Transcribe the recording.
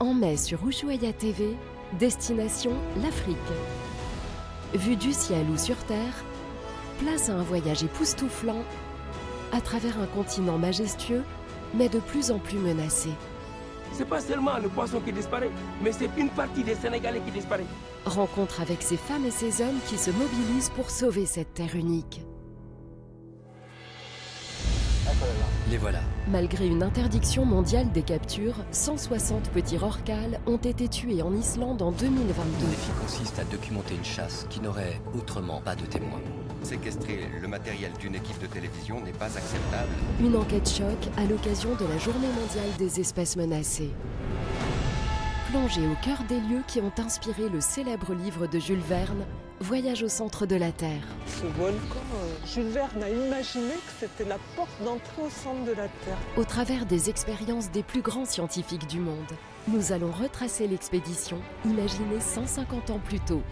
En mai sur Ushuaïa TV, destination l'Afrique. Vue du ciel ou sur terre, place à un voyage époustouflant à travers un continent majestueux, mais de plus en plus menacé. C'est pas seulement le poisson qui disparaît, mais c'est une partie des Sénégalais qui disparaît. Rencontre avec ces femmes et ces hommes qui se mobilisent pour sauver cette terre unique. Les voilà. Malgré une interdiction mondiale des captures, 160 petits rorquals ont été tués en Islande en 2022. Le défi consiste à documenter une chasse qui n'aurait autrement pas de témoins. Séquestrer le matériel d'une équipe de télévision n'est pas acceptable. Une enquête choc à l'occasion de la Journée mondiale des espèces menacées. Plongée au cœur des lieux qui ont inspiré le célèbre livre de Jules Verne, Voyage au centre de la Terre. Ce volcan, Jules Verne a imaginé que c'était la porte d'entrée au centre de la Terre. Au travers des expériences des plus grands scientifiques du monde, nous allons retracer l'expédition imaginée 150 ans plus tôt.